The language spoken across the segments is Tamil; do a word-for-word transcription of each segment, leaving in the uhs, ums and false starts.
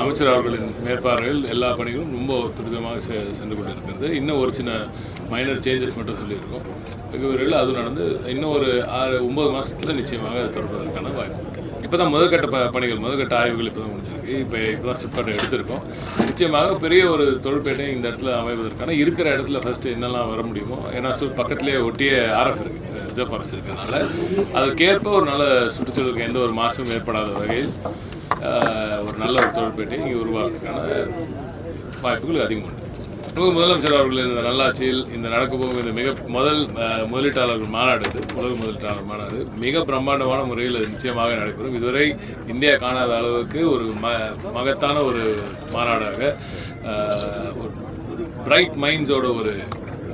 அமைச்சர் அவர்களின் மேற்பார்வையில் எல்லா பணிகளும் ரொம்ப துரிதமாக சென்று கொண்டிருக்கிறது. இன்னும் ஒரு சின்ன மைனர் சேஞ்சஸ் மட்டும் சொல்லியிருக்கோம். இவர்கள் அது நடந்து இன்னும் ஒரு ஆறு ஒம்பது மாதத்தில் நிச்சயமாக அது தொடர்வதற்கான வாய்ப்பு. இப்போ தான் முதற்கட்ட ப பணிகள் முதற்கட்ட ஆய்வுகள் இப்போ தான் முடிஞ்சிருக்கு. இப்போ இப்போ தான் சிப்பாட்டை எடுத்திருக்கோம். நிச்சயமாக பெரிய ஒரு தொழிற்பேட்டை இந்த இடத்துல அமைவதற்கான இருக்கிற இடத்துல ஃபஸ்ட்டு என்னெல்லாம் வர முடியுமோ, ஏன்னா சொல் பக்கத்துலேயே ஒட்டிய ஆர்எஃப் இருக்குது, ரிசர்வ் ஃபாரஸ்ட் இருக்கிறதுனால அதுக்கேற்ப ஒரு நல்ல சுற்றுச்சூழலுக்கு எந்த ஒரு மாசமும் ஏற்படாத வகையில் ஒரு நல்ல ஒரு தொழிற்பேட்டை இங்கே உருவாக்குறதுக்கான வாய்ப்புகள் அதிகம் உண்டு. நமக்கு முதலமைச்சர் அவர்கள் இந்த நல்லாட்சியில் இந்த நடக்கப்போகும் இந்த மிக முதல் முதலீட்டாளர்கள் மாநாடு, இது உலக முதலீட்டாளர் மாநாடு மிக பிரம்மாண்டமான முறையில் நிச்சயமாக நடைபெறும். இதுவரை இந்தியா காணாத அளவுக்கு ஒரு ம மகத்தான ஒரு மாநாடாக ஒரு பிரைட் மைண்ட்ஸோட ஒரு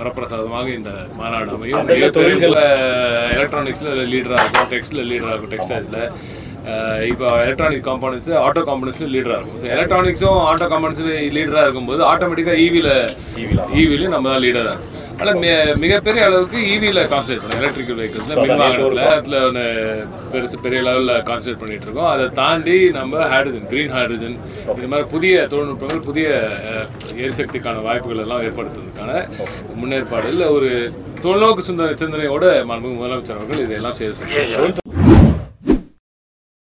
வரப்பிரசாதமாக இந்த மாநாடு அமையும். மிகப்பெரிய எலக்ட்ரானிக்ஸில் லீடராக இருக்கும், டெக்ஸ்டில் லீடராக இருக்கும், டெக்ஸ்டைல்ஸில் இப்போ எலக்ட்ரானிக் காம்பனன்ட்ஸு ஆட்டோ காம்பனன்ட்ஸில் லீடராக இருக்கும். ஸோ எலக்ட்ரானிக்ஸும் ஆட்டோ காம்பனன்ட்ஸில் லீடராக இருக்கும்போது ஆட்டோமேட்டிக்காக ஈவியில் ஈவிலையும் நம்ம தான் லீடராக இருக்கும். ஆனால் மிக மிகப்பெரிய அளவுக்கு ஈவியில் கான்சன்ட்ரேட் பண்ணோம். எலக்ட்ரிக்கல் வெஹிக்கிள்ஸில் மின்வாகனத்தில் அதில் ஒன்று பெருசு பெரிய லெவலில் கான்சன்ட்ரேட் பண்ணிகிட்டு இருக்கோம். அதை தாண்டி நம்ம ஹைட்ரஜன், க்ரீன் ஹைட்ரஜன், இது மாதிரி புதிய தொழில்நுட்பங்கள் புதிய எரிசக்திக்கான வாய்ப்புகள் எல்லாம் ஏற்படுத்துவதற்கான முன்னேற்பாடு ஒரு தொழில்நோக்கு சிந்தனை சிந்தனையோட மாண்பு முதலமைச்சர் அவர்கள் இதையெல்லாம் செய்து